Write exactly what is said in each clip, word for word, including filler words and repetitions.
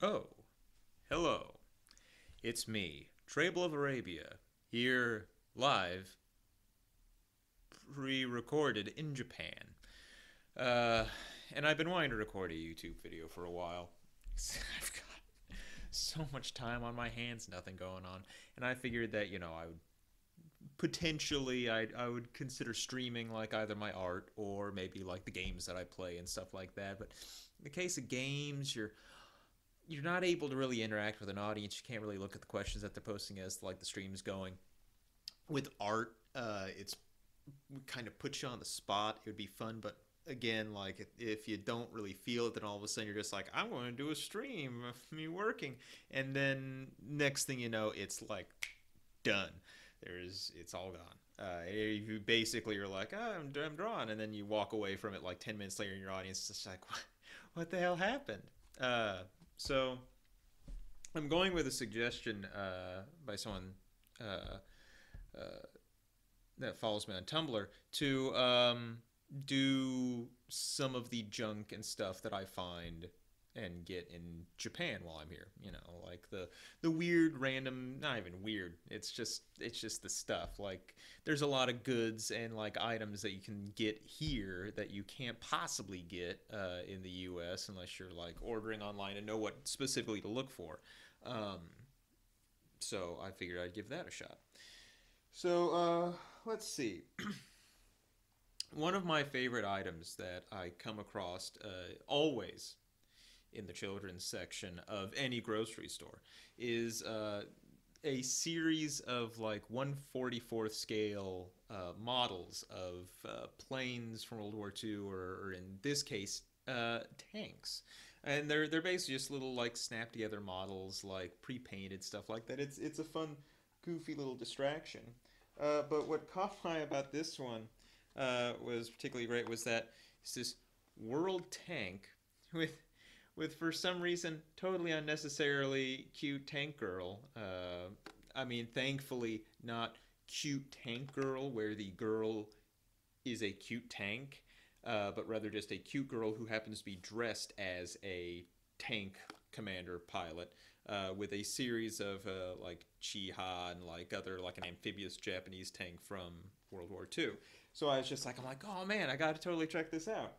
Oh, hello. It's me, Trebaol of Arabia, here live, pre-recorded in Japan. Uh, and I've been wanting to record a YouTube video for a while. I've got so much time on my hands, nothing going on. And I figured that, you know, I would potentially, I, I would consider streaming like either my art or maybe like the games that I play and stuff like that. But in the case of games, you're... you're not able to really interact with an audience. You can't really look at the questions that they're posting as like the stream's going. With art, uh, it's we kind of puts you on the spot. It would be fun, but again, like if, if you don't really feel it, then all of a sudden you're just like, I'm going to do a stream of me working, and then next thing you know, it's like done. There's it's all gone. Uh, you basically are like, oh, I'm I'm drawn, and then you walk away from it like ten minutes later, and your audience is just like, what, what the hell happened? Uh, So, I'm going with a suggestion uh, by someone uh, uh, that follows me on Tumblr to um, do some of the junk and stuff that I find and get in Japan while I'm here. You know, like the the weird, random, not even weird. It's just it's just the stuff. Like there's a lot of goods and like items that you can get here that you can't possibly get uh, in the U S unless you're like ordering online and know what specifically to look for. Um, so I figured I'd give that a shot. So uh, let's see. One of my favorite items that I come across uh, always in the children's section of any grocery store is uh, a series of like one forty-fourth scale uh, models of uh, planes from World War Two, or, or in this case, uh, tanks. And they're they're basically just little like snap together models, like pre-painted stuff like that. It's it's a fun, goofy little distraction. Uh, but what caught my eye about this one uh, was particularly great was that it's this world tank with with, for some reason, totally unnecessarily cute tank girl. Uh, I mean, thankfully, not cute tank girl where the girl is a cute tank, uh, but rather just a cute girl who happens to be dressed as a tank commander pilot uh, with a series of, uh, like, Chiha and, like, other, like, an amphibious Japanese tank from World War Two. So I was just like, I'm like, oh, man, I got to totally check this out.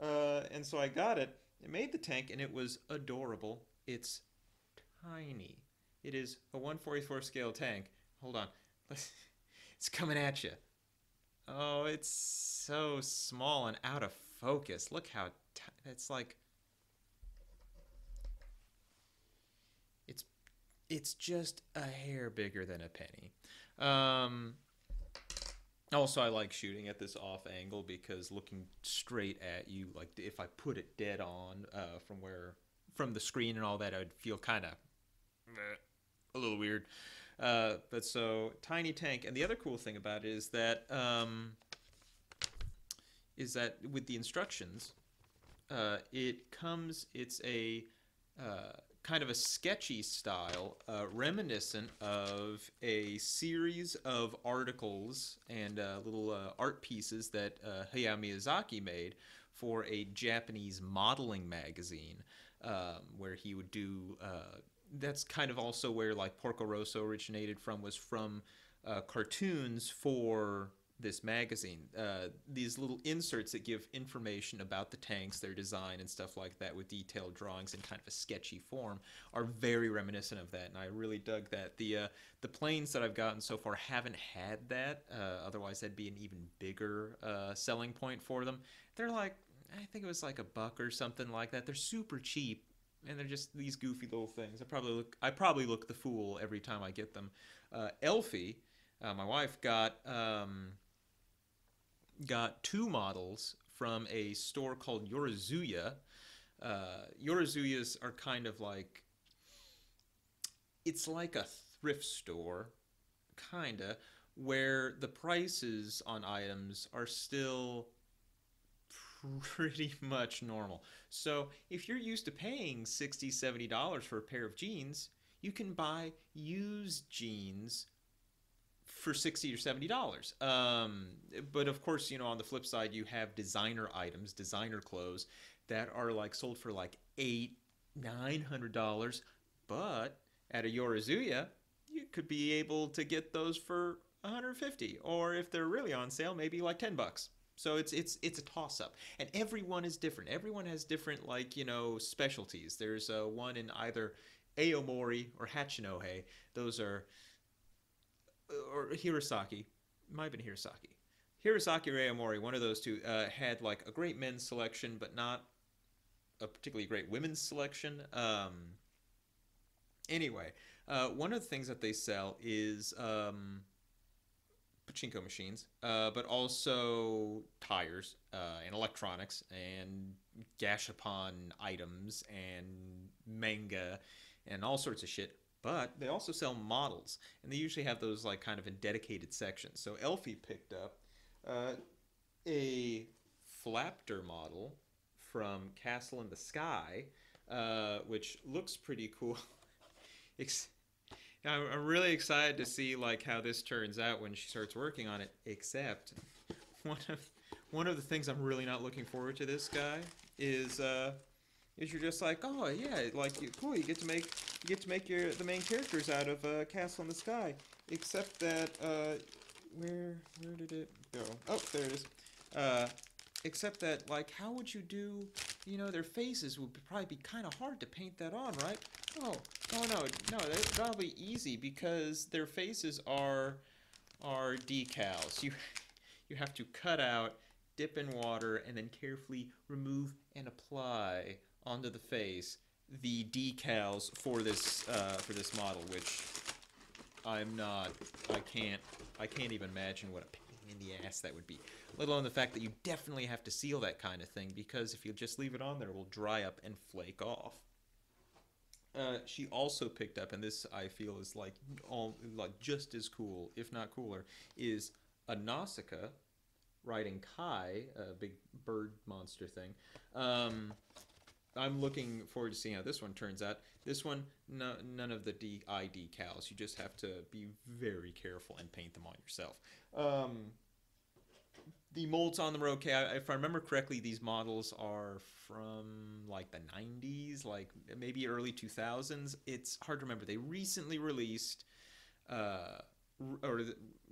Uh, and so I got it. It made the tank, and it was adorable. It's tiny. It is a one forty-fourth scale tank. Hold on. It's coming at you. Oh, it's so small and out of focus. Look how tiny. It's like... It's, it's just a hair bigger than a penny. Um... Also, I like shooting at this off angle because looking straight at you, like if I put it dead on uh, from where, from the screen and all that, I'd feel kind of a little weird. Uh, but so tiny tank, and the other cool thing about it is that um, is that with the instructions, uh, it comes. It's a uh, kind of a sketchy style, uh, reminiscent of a series of articles and uh, little uh, art pieces that uh, Hayao Miyazaki made for a Japanese modeling magazine, um, where he would do, uh, that's kind of also where like Porco Rosso originated from, was from uh, cartoons for this magazine. Uh, these little inserts that give information about the tanks, their design and stuff like that with detailed drawings in kind of a sketchy form are very reminiscent of that, and I really dug that. The uh, the planes that I've gotten so far haven't had that, uh, otherwise that'd be an even bigger uh, selling point for them. They're like, I think it was like a buck or something like that. They're super cheap, and they're just these goofy little things. I probably look, I probably look the fool every time I get them. Uh, Elfie, uh, my wife, got... Um, got two models from a store called Yorozuya. Uh, Yorozuyas are kind of like, it's like a thrift store, kinda, where the prices on items are still pretty much normal. So if you're used to paying sixty, seventy dollars for a pair of jeans, you can buy used jeans for sixty or seventy dollars. Um, but of course, you know, on the flip side, you have designer items, designer clothes that are like sold for like eight nine hundred dollars, but at a Yorozuya, you could be able to get those for one hundred fifty dollars, or if they're really on sale, maybe like ten bucks. So it's it's it's a toss-up, and everyone is different. Everyone has different, like, you know, specialties. There's uh, one in either Aomori or Hachinohe. Those are, or Hirosaki. Might have been Hirosaki. Hirosaki or Aomori, one of those two, uh, had like a great men's selection, but not a particularly great women's selection. Um, anyway, uh, one of the things that they sell is... Um, pachinko machines, uh, but also tires uh, and electronics and gashapon items and manga and all sorts of shit. But they also sell models, and they usually have those like kind of in dedicated sections. So Elfie picked up uh, a Flapter model from Castle in the Sky, uh, which looks pretty cool. I'm really excited to see like how this turns out when she starts working on it. Except one of one of the things I'm really not looking forward to this guy is uh, is you're just like, oh yeah, like you, cool, you get to make you get to make your the main characters out of uh, Castle in the Sky. Except that uh, where where did it go? Oh, there it is. Uh, except that like, how would you do? You know, their faces would probably be kind of hard to paint that on, right? Oh, oh no, no, that's probably easy because their faces are are decals. You you have to cut out, dip in water, and then carefully remove and apply onto the face the decals for this uh, for this model, which I'm not, I can't, I can't even imagine what a in the ass that would be, let alone the fact that you definitely have to seal that kind of thing, because if you just leave it on there, it will dry up and flake off. Uh, she also picked up, and this I feel is like all like just as cool, if not cooler, is a Nausicaa riding Kai, a big bird monster thing. Um, I'm looking forward to seeing how this one turns out. This one, no, none of the D I decals. You just have to be very careful and paint them on yourself. Um, the molds on them are okay. If I remember correctly, these models are from like the nineties, like maybe early two thousands. It's hard to remember. They recently released, uh, or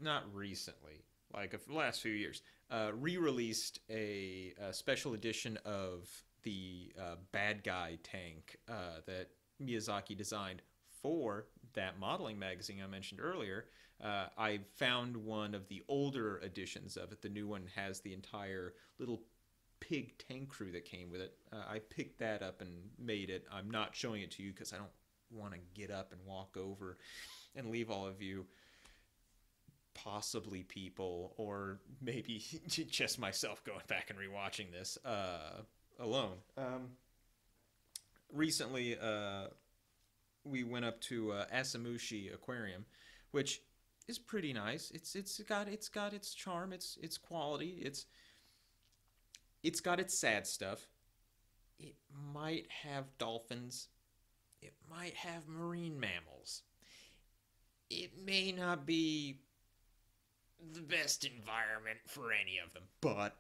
not recently, like the last few years, uh, re-released a, a special edition of the uh, bad guy tank uh, that Miyazaki designed for that modeling magazine I mentioned earlier. Uh, I found one of the older editions of it. The new one has the entire little pig tank crew that came with it. Uh, I picked that up and made it. I'm not showing it to you because I don't want to get up and walk over and leave all of you possibly people, or maybe just myself going back and rewatching this. Uh, alone. Um, recently, uh, we went up to uh, Asamushi Aquarium, which is pretty nice. It's it's got it's got its charm. It's it's quality. It's it's got its sad stuff. It might have dolphins. It might have marine mammals. It may not be the best environment for any of them, but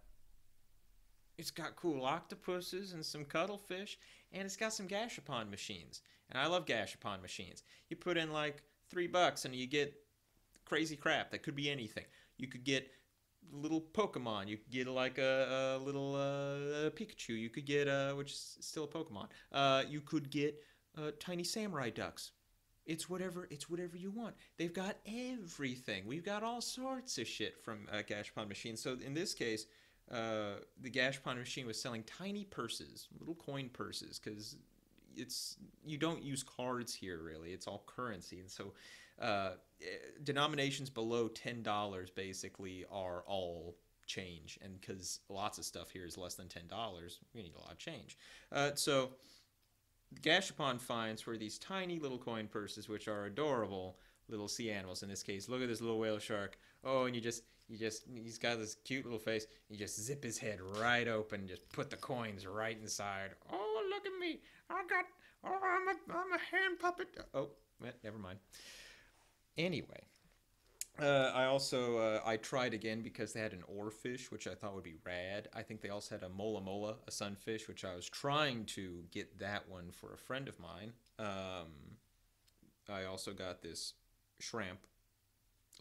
it's got cool octopuses and some cuttlefish, and it's got some gashapon machines. And I love gashapon machines. You put in like three bucks and you get crazy crap that could be anything. You could get little Pokemon. You could get like a, a little uh, Pikachu. You could get, uh, which is still a Pokemon. Uh, you could get uh, tiny samurai ducks. It's whatever, it's whatever you want. They've got everything. We've got all sorts of shit from uh, gashapon machines. So in this case, Uh, the gashapon machine was selling tiny purses, little coin purses, because it's you don't use cards here really. It's all currency, and so uh, denominations below ten dollars basically are all change. And because lots of stuff here is less than ten dollars, we need a lot of change. Uh, so the gashapon finds were these tiny little coin purses, which are adorable little sea animals. In this case, look at this little whale shark. Oh, and you just. You just, he's got this cute little face. You just zip his head right open, just put the coins right inside. Oh, look at me. I got, oh, I'm a, I'm a hand puppet. Oh, never mind. Anyway, Uh, I also, uh, I tried again because they had an oarfish, which I thought would be rad. I think they also had a mola mola, a sunfish, which I was trying to get that one for a friend of mine. Um, I also got this shrimp,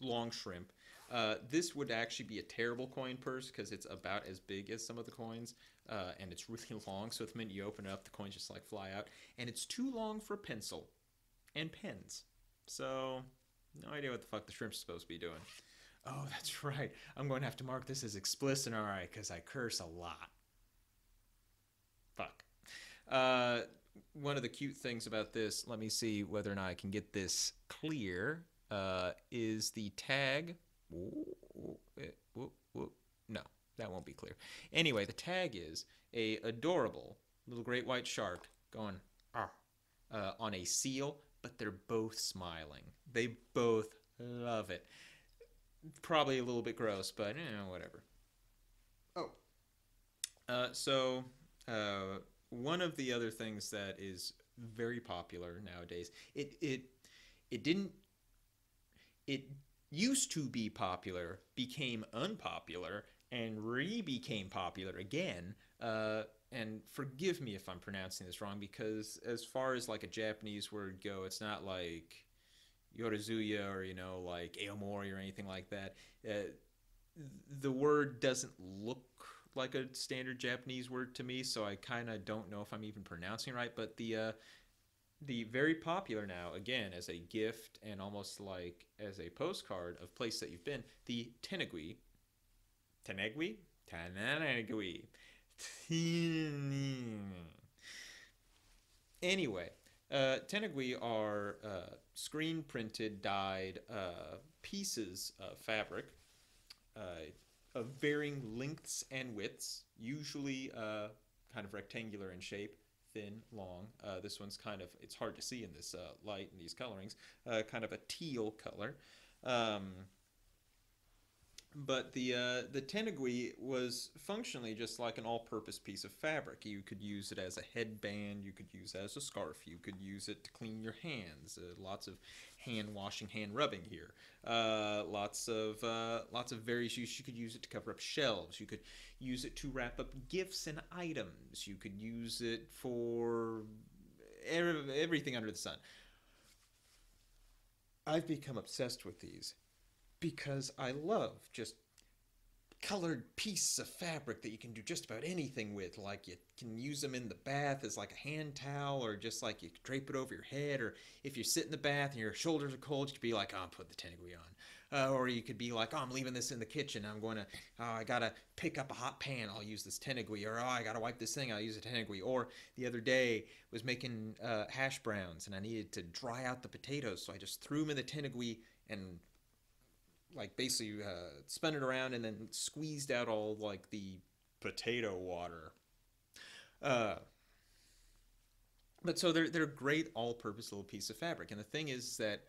long shrimp. Uh, this would actually be a terrible coin purse because it's about as big as some of the coins, uh, and it's really long. So the minute you open it up, the coins just like fly out, and it's too long for a pencil and pens. So... no idea what the fuck the shrimp's supposed to be doing. Oh, that's right. I'm going to have to mark this as explicit, alright, because I curse a lot. Fuck. Uh, one of the cute things about this, let me see whether or not I can get this clear, uh, is the tag. Ooh, it, whoop, whoop. No, that won't be clear. Anyway, the tag is a adorable little great white shark going ah, uh, on a seal. But they're both smiling. They both love it. Probably a little bit gross, but you know, whatever. Oh. Uh, so uh, one of the other things that is very popular nowadays, it it it didn't it used to be popular, became unpopular, and re-became popular again. Uh, And forgive me if I'm pronouncing this wrong, because as far as like a Japanese word go, it's not like Yorozuya or, you know, like Aomori or anything like that. Uh, the word doesn't look like a standard Japanese word to me, so I kind of don't know if I'm even pronouncing it right. But the uh, the very popular now, again, as a gift and almost like as a postcard of place that you've been, the Tenugui. Tenugui? Tenugui. Anyway, uh, tenugui are uh, screen printed, dyed uh, pieces of fabric uh, of varying lengths and widths, usually uh, kind of rectangular in shape, thin, long. Uh, this one's kind of, it's hard to see in this uh, light and these colorings, uh, kind of a teal color. Um, But the uh, the tenugui was functionally just like an all-purpose piece of fabric. You could use it as a headband. You could use it as a scarf. You could use it to clean your hands. Uh, lots of hand washing, hand rubbing here. Uh, lots of uh, lots of various uses. You could use it to cover up shelves. You could use it to wrap up gifts and items. You could use it for er everything under the sun. I've become obsessed with these. Because I love just colored pieces of fabric that you can do just about anything with. Like you can use them in the bath as like a hand towel, or just like you drape it over your head. Or if you sit in the bath and your shoulders are cold, you could be like, oh, I'm putting the tenugui on. Uh, or you could be like, oh, I'm leaving this in the kitchen. I'm going to, oh, I got to pick up a hot pan. I'll use this tenugui. Or, oh, I got to wipe this thing. I'll use a tenugui. Or the other day was making uh, hash browns and I needed to dry out the potatoes. So I just threw them in the tenugui and... like basically uh, spun it around and then squeezed out all like the potato water. Uh, but so they're, they're a great all-purpose little piece of fabric. And the thing is that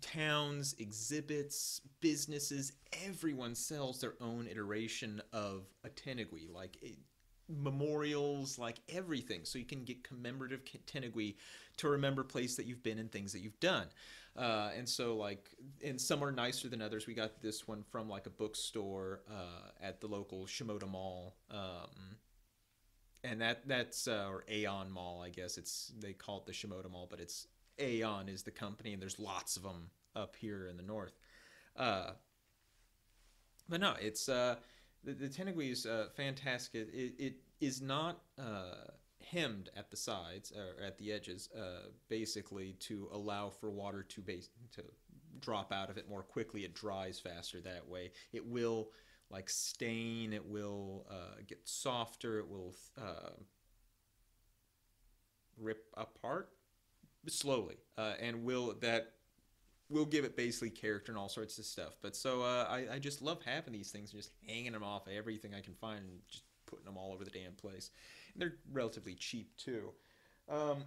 towns, exhibits, businesses, everyone sells their own iteration of a tenugui, like it, memorials, like everything. So you can get commemorative tenugui to remember place that you've been and things that you've done. Uh, and so like, and some are nicer than others. We got this one from like a bookstore, uh, at the local Shimoda Mall. Um, and that that's, uh, or Aeon Mall, I guess it's, they call it the Shimoda Mall, but it's Aeon is the company, and there's lots of them up here in the north. Uh, but no, it's, uh, the, the tenugui is, uh, fantastic. It, it is not, uh, hemmed at the sides or at the edges, uh, basically to allow for water to base to drop out of it more quickly. It dries faster that way. It will like stain. It will uh, get softer. It will uh, rip apart slowly, uh, and will that will give it basically character and all sorts of stuff. But so uh, I, I just love having these things and just hanging them off everything I can find. And just putting them all over the damn place. And they're relatively cheap too. Um,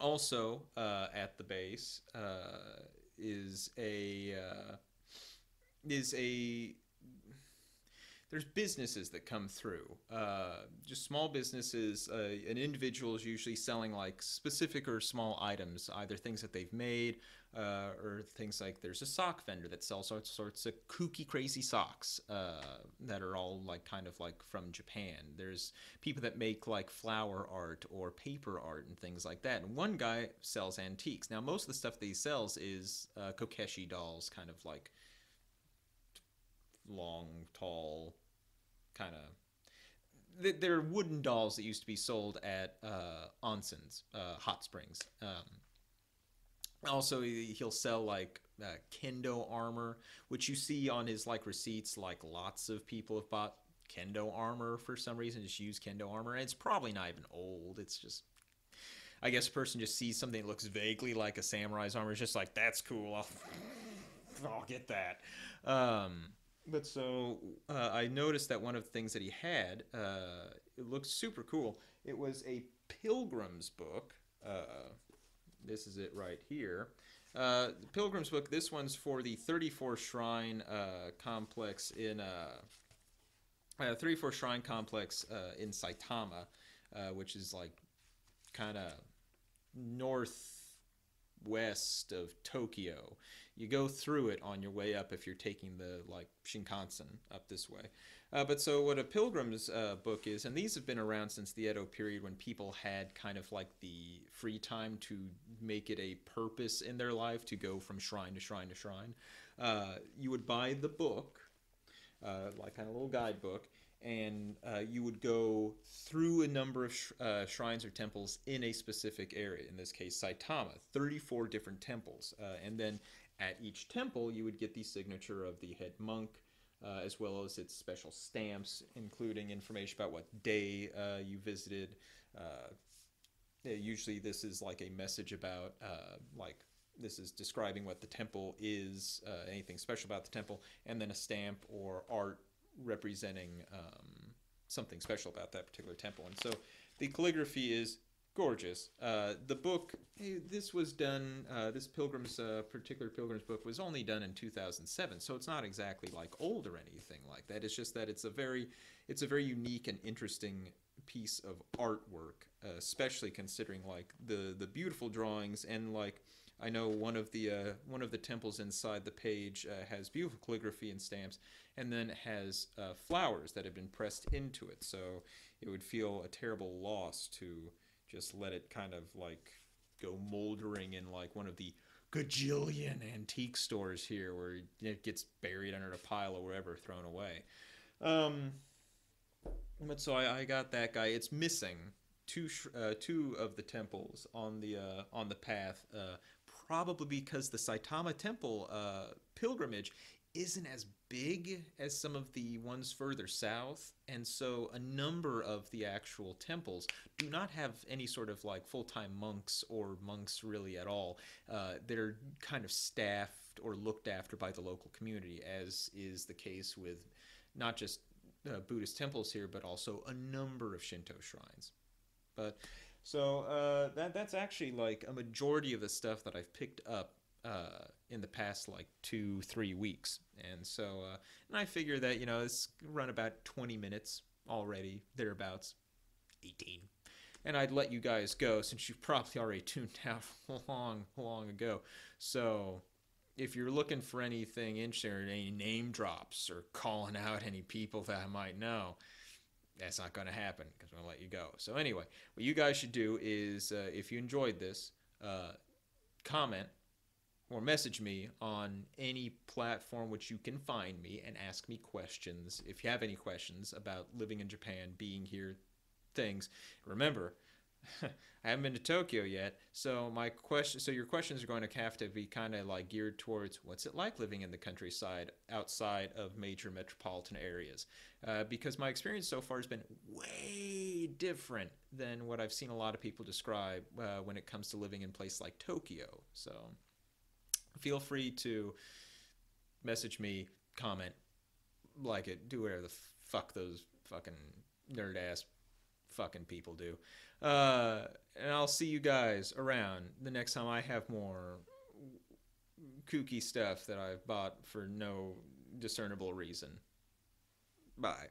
also uh, at the base uh, is a uh, is a there's businesses that come through. Uh, just small businesses. Uh, an individual is usually selling like specific or small items, either things that they've made uh, or things like there's a sock vendor that sells all sorts of kooky, crazy socks uh, that are all like kind of like from Japan. There's people that make like flower art or paper art and things like that. And one guy sells antiques. Now, most of the stuff that he sells is uh, kokeshi dolls, kind of like long, tall, kind of. There are wooden dolls that used to be sold at uh, onsens, uh, hot springs. Um, also, he'll sell like uh, kendo armor, which you see on his like receipts. Like lots of people have bought kendo armor for some reason. Just use kendo armor, and it's probably not even old. It's just, I guess, a person just sees something that looks vaguely like a samurai's armor. It's just like, that's cool. I'll, I'll get that. Um, But so uh, I noticed that one of the things that he had, uh, it looked super cool. It was a Pilgrim's book. Uh, this is it right here. Uh, the Pilgrim's book, this one's for the thirty-four Shrine uh, Complex in uh, uh, thirty-four Shrine Complex uh, in Saitama, uh, which is like kind of north. west of Tokyo. You go through it on your way up if you're taking the like Shinkansen up this way. Uh, but so what a pilgrim's uh, book is, and these have been around since the Edo period when people had kind of like the free time to make it a purpose in their life to go from shrine to shrine to shrine. Uh, you would buy the book, uh, like kind of a little guidebook, and uh, you would go through a number of sh uh, shrines or temples in a specific area, in this case Saitama, thirty-four different temples. Uh, and then at each temple, you would get the signature of the head monk, uh, as well as its special stamps, including information about what day uh, you visited. Uh, usually this is like a message about, uh, like, this is describing what the temple is, uh, anything special about the temple, and then a stamp or art representing um, something special about that particular temple. And so the calligraphy is gorgeous. Uh, the book, this was done, uh, this pilgrim's, uh, particular pilgrim's book was only done in two thousand seven, so it's not exactly like old or anything like that. It's just that it's a very, it's a very unique and interesting piece of artwork, uh, especially considering like the, the beautiful drawings and like, I know one of the uh, one of the temples inside the page uh, has beautiful calligraphy and stamps, and then has uh, flowers that have been pressed into it. So it would feel a terrible loss to just let it kind of like go moldering in like one of the gajillion antique stores here, where it gets buried under a pile or wherever, thrown away. Um, but so I, I got that guy. It's missing two uh, two of the temples on the uh, on the path. Uh, Probably because the Saitama Temple uh, pilgrimage isn't as big as some of the ones further south. And so a number of the actual temples do not have any sort of like full-time monks or monks really at all. Uh, they're kind of staffed or looked after by the local community, as is the case with not just uh, Buddhist temples here, but also a number of Shinto shrines. But... So uh, that that's actually like a majority of the stuff that I've picked up uh, in the past like two, three weeks. And so uh, and I figure that, you know, it's run about twenty minutes already, thereabouts, eighteen. And I'd let you guys go since you've probably already tuned out long, long ago. So if you're looking for anything interesting or any name drops or calling out any people that I might know, that's not going to happen because I'm going to let you go. So anyway, what you guys should do is, uh, if you enjoyed this, uh, comment or message me on any platform which you can find me and ask me questions. If you have any questions about living in Japan, being here, things. Remember, I haven't been to Tokyo yet, so my question, so your questions are going to have to be kind of like geared towards what's it like living in the countryside outside of major metropolitan areas, uh, because my experience so far has been way different than what I've seen a lot of people describe uh, when it comes to living in places like Tokyo. So feel free to message me, comment, like it, do whatever the fuck those fucking nerd ass fucking people do. Uh, and I'll see you guys around the next time I have more kooky stuff that I've bought for no discernible reason. Bye.